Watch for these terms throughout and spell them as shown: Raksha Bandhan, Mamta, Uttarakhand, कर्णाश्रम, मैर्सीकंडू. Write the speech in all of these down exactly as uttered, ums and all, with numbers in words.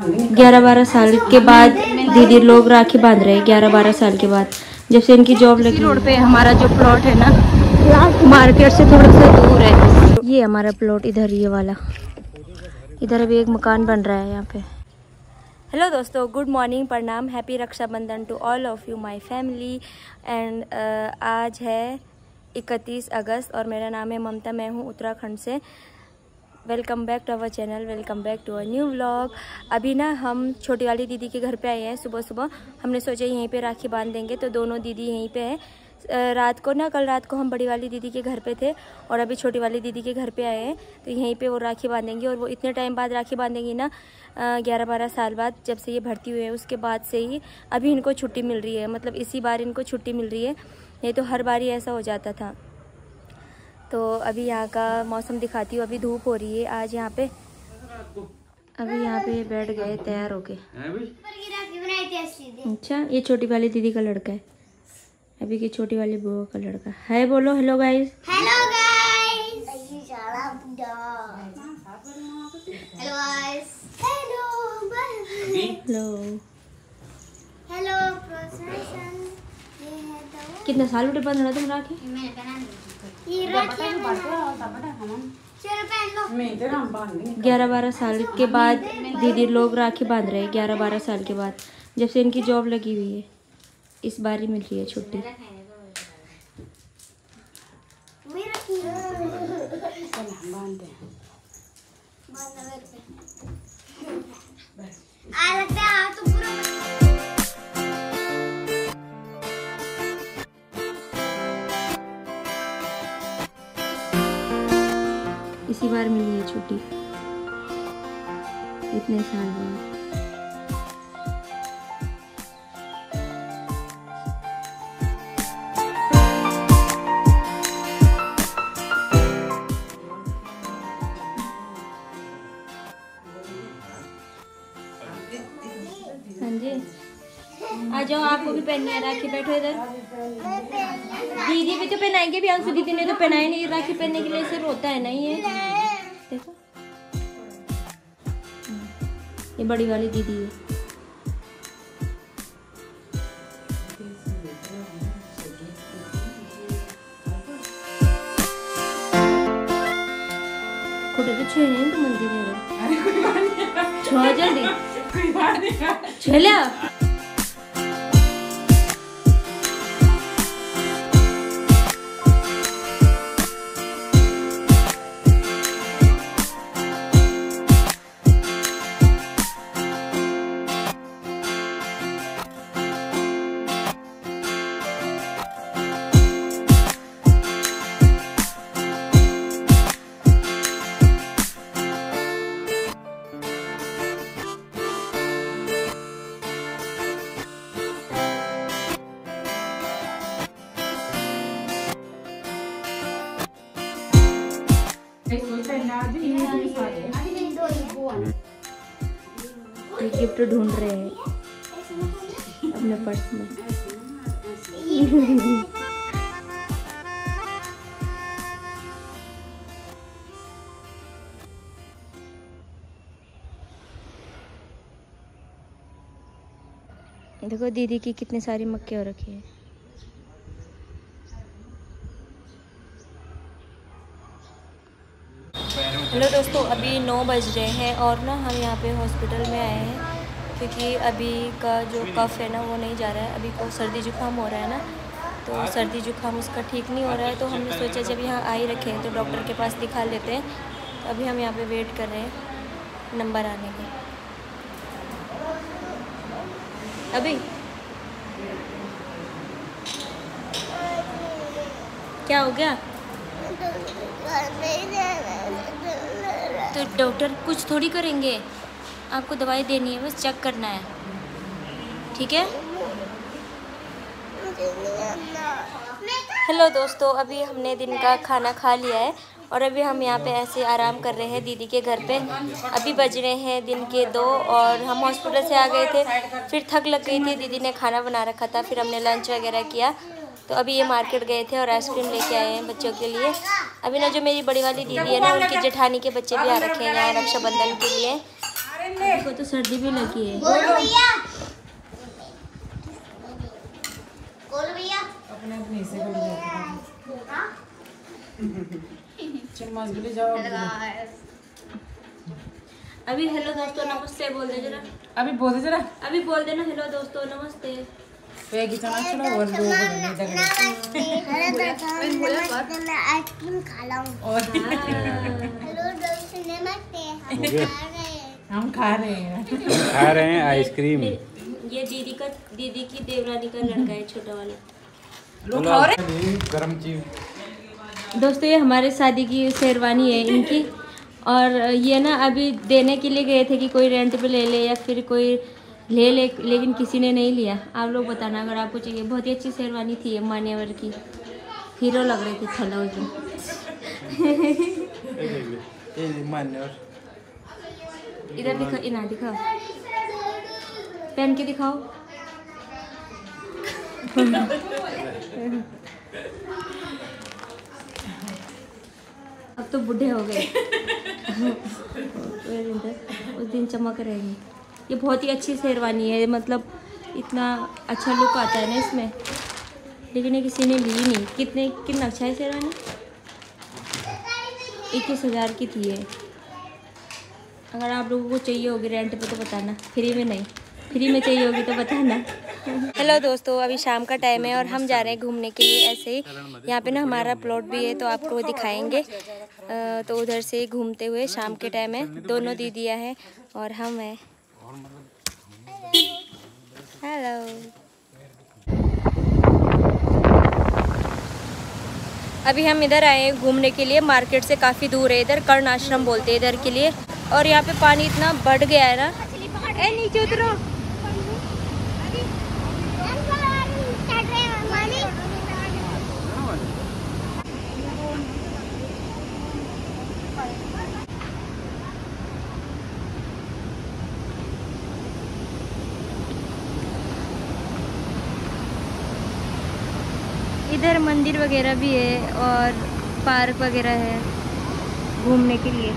ग्यारह बारह साल के बाद दीदी लोग राखी बांध रहे हैं। ग्यारह बारह साल के बाद जब से इनकी जॉब लगी। रोड पे हमारा जो प्लॉट है ना, मार्केट से थोड़ा सा दूर है। ये हमारा प्लॉट इधर, ये वाला इधर अभी एक मकान बन रहा है यहाँ पे। हेलो दोस्तों, गुड मॉर्निंग, प्रणाम, happy Rakshabandhan to all of you my family. And आज है इकतीस अगस्त और मेरा नाम है ममता, मैं हूँ उत्तराखंड से। Welcome back to our channel, welcome back to our new vlog. अभी ना हम छोटी वाली दीदी के घर पे आए हैं सुबह सुबह। हमने सोचा यहीं पे राखी बांध देंगे, तो दोनों दीदी यहीं पे हैं। रात को ना, कल रात को हम बड़ी वाली दीदी के घर पे थे और अभी छोटी वाली दीदी के घर पे आए हैं, तो यहीं पे वो राखी बांधेंगी। और वो इतने टाइम बाद राखी बांधेंगी ना, ग्यारह बारह साल बाद, जब से ये भर्ती हुए हैं उसके बाद से ही अभी इनको छुट्टी मिल रही है। मतलब इसी बार इनको छुट्टी मिल रही है, नहीं तो हर बार ही ऐसा हो जाता था। तो अभी यहाँ का मौसम दिखाती हूँ। अभी धूप हो रही है आज यहाँ पे। अभी यहाँ पे बैठ गए तैयार होके। अच्छा, ये छोटी वाली दीदी का लड़का है, अभी की छोटी वाली बुआ का लड़का है। बोलो hello guys. Hello guys. Hello guys. Hello. Hello procession. कितना साल बेटे बंद रहा तुम राखी? ग्यारह बारह साल के बाद दीदी लोग राखी बांध रहे हैं। ग्यारह बारह साल के बाद जब से इनकी जॉब लगी हुई है, इस बार ही मिल रही है छुट्टी। इसी बार मिली है छुट्टी, इतने साल बाद। हाँ जी, आ जाओ, आपको भी पहननी है राखी। बैठो इधर, दीदी भी तो पहनाएंगे भी। अंशु दीदी ने तो पहनाई नहीं राखी, पहनने के लिए सिर्फ होता है ना ये। देखो ये बड़ी वाली दीदी है। खुद तो छे नहीं तो मंदिर में छो जल्दी छेला। गिफ्ट ढूंढ रहे हैं अपने पर्स में। देखो दीदी की कितने सारी मक्के हो रखी है। हेलो दोस्तों, अभी नौ बज रहे हैं और ना हम यहाँ पे हॉस्पिटल में आए हैं, क्योंकि अभी का जो कफ है ना वो नहीं जा रहा है। अभी को सर्दी जुकाम हो रहा है ना, तो सर्दी जुकाम उसका ठीक नहीं हो रहा है। तो हमने सोचा जब यहाँ आ ही रखे हैं तो डॉक्टर के पास दिखा लेते हैं। तो अभी हम यहाँ पे वेट कर रहे हैं नंबर आने के। अभी क्या हो गया? तो डॉक्टर कुछ थोड़ी करेंगे, आपको दवाई देनी है, बस चेक करना है, ठीक है। हेलो दोस्तों, अभी हमने दिन का खाना खा लिया है और अभी हम यहाँ पे ऐसे आराम कर रहे हैं दीदी के घर पे। अभी बज रहे हैं दिन के दो और हम हॉस्पिटल से आ गए थे, फिर थक लग गई थी। दीदी ने खाना बना रखा था, फिर हमने लंच वगैरह किया। तो अभी ये मार्केट गए थे और आइसक्रीम लेके आए हैं बच्चों के लिए। अभी ना जो मेरी बड़ी वाली दीदी है ना, उनकी जेठानी के बच्चे भी आ रखे हैं यहाँ रक्षाबंधन के लिए। को तो सर्दी भी लगी है। बोलो भैया, बोलो भैया। अपने अपने से चम्मच भी ले जाओ। अभी हेलो दोस्तों नमस्ते बोल दे जरा। अभी बोल दे जरा। अभी बोल देना हेलो दोस्तों नमस्ते। पैगी चना चला और दो मैं आइसक्रीम खा लाऊं। हेलो दोस्तों नमस्ते। हम खा रहे हैं। खा रहे हैं आइसक्रीम। ये दीदी का दीदी की देवरानी का लड़का है छोटा वाला। गरम चीज। दोस्तों ये हमारे शादी की शेरवानी है इनकी, और ये ना अभी देने के लिए गए थे कि कोई रेंट पे ले ले या फिर कोई ले ले, लेकिन किसी ने नहीं लिया। आप लोग बताना अगर आपको चाहिए। बहुत ही अच्छी शेरवानी थी ये, मान्यवर की हीरो लग रही थी छलाऊ की। मान्यवर इधर दिखा, इना दिखाओ, पहन के दिखाओ। अब तो बूढ़े हो गए। उस दिन चमक रहेगी। ये बहुत ही अच्छी शेरवानी है, मतलब इतना अच्छा लुक आता है ना इसमें, लेकिन ये किसी ने ली नहीं। कितने कितना अच्छा है शेरवानी। इक्कीस हज़ार की थी ये। अगर आप लोगों को चाहिए होगी रेंट पे तो बताना, फ्री में नहीं, फ्री में चाहिए होगी तो बताना। हेलो दोस्तों, अभी शाम का टाइम है और हम जा रहे हैं घूमने के लिए। ऐसे ही यहाँ पे ना हमारा प्लॉट भी है तो आपको दिखाएंगे। तो उधर से घूमते हुए शाम के टाइम है, दोनों दीदियाँ हैं और हम हैं। हेलो, अभी हम इधर आए हैं घूमने के लिए। मार्केट से काफ़ी दूर है, इधर कर्णाश्रम बोलते हैं इधर के लिए। और यहाँ पे पानी इतना बढ़ गया है ना। ए नीचे उतरो। इधर मंदिर वगैरह भी है और पार्क वगैरह है घूमने के लिए।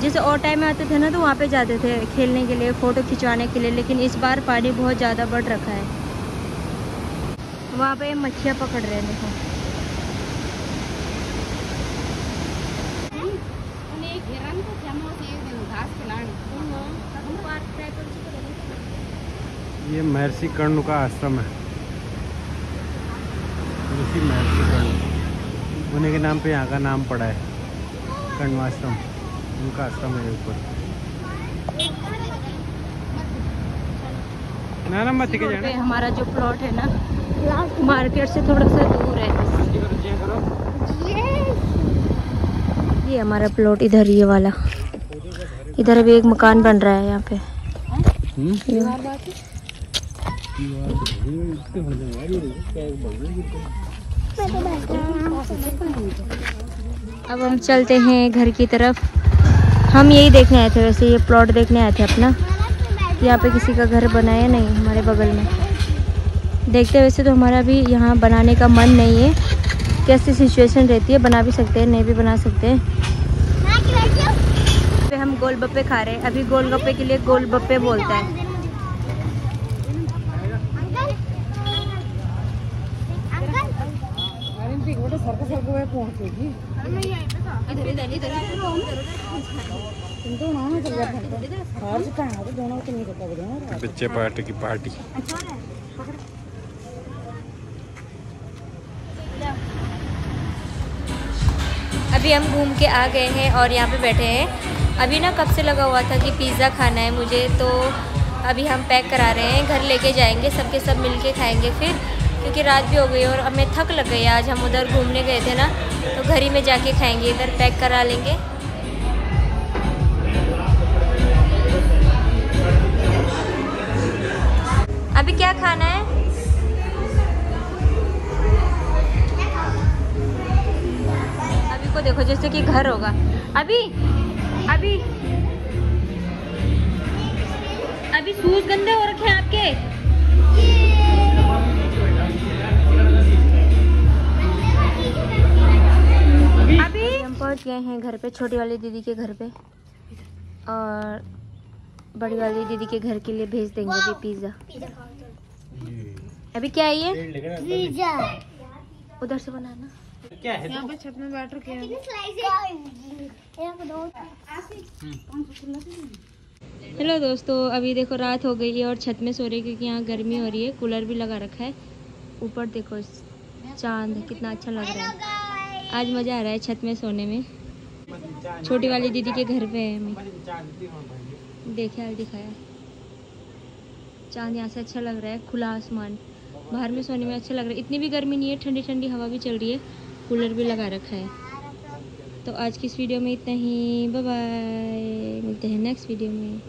जैसे और टाइम में आते थे ना तो वहाँ पे जाते थे खेलने के लिए, फ़ोटो खिंचवाने के लिए, लेकिन इस बार पानी बहुत ज़्यादा बढ़ रखा है। वहाँ पे मछलियाँ पकड़ रहे हैं। देखो ये मैर्सीकंडू का आश्रम है। मैर्सीकंडू उन्हीं के नाम पे यहाँ का नाम पड़ा है। कर्णाश्रम उनका आश्रम है ऊपर। ना ना मत के जाना। हमारा जो प्लॉट है ना मार्केट से थोड़ा सा दूर है। ये हमारा प्लॉट इधर, ये वाला इधर। अभी एक मकान बन रहा है यहाँ पे। अब हम चलते हैं घर की तरफ। हम यही देखने आए थे, वैसे ये प्लॉट देखने आए थे अपना। यहाँ पे किसी का घर बना है नहीं हमारे बगल में, देखते। वैसे तो हमारा भी यहाँ बनाने का मन नहीं है, कैसी सिचुएशन रहती है, बना भी सकते हैं नहीं भी बना सकते हैं। तो हम गोलगप्पे खा रहे हैं अभी। गोलगप्पे के लिए गोलगप्पे बोलता है। बच्चे पार्टी की पार्टी। अभी हम घूम के आ गए हैं और यहाँ पे बैठे हैं। अभी ना कब से लगा हुआ था कि पिज़्ज़ा खाना है मुझे, तो अभी हम पैक करा रहे हैं, घर लेके जाएंगे, सबके सब मिलके खाएंगे फिर, क्योंकि रात भी हो गई और हमें थक लग गई। आज हम उधर घूमने गए थे ना तो घर ही में जाके खाएंगे, इधर पैक करा लेंगे। अभी क्या खाना है? अभी को देखो जैसे कि घर होगा। अभी अभी अभी सूज गंदे हो रखे हैं आपके। अभी हम पहुंच गए हैं घर पे, छोटी वाली दीदी के घर पे। और बड़ी वाली दीदी के घर के लिए भेज देंगे भी पिज्जा। अभी क्या है ये पिज्जा, उधर से बनाना क्या है यहाँ पे छत में बैठ रखे हैं। हेलो दोस्तों, अभी देखो रात हो गई है और छत में सो रही है क्योंकि यहाँ गर्मी हो रही है। कूलर भी लगा रखा है। ऊपर देखो चांद कितना अच्छा लग रहा है। आज मज़ा आ रहा है छत में सोने में। छोटी वाली दीदी के घर पे है मैं। देखिए आज दिखाया चांद, यहाँ से अच्छा लग रहा है। खुला आसमान, बाहर में सोने में अच्छा लग रहा है। इतनी भी गर्मी नहीं है, ठंडी ठंडी हवा भी चल रही है। कूलर भी लगा रखा है। तो आज की इस वीडियो में इतना ही। बाय बाय, मिलते हैं नेक्स्ट वीडियो में।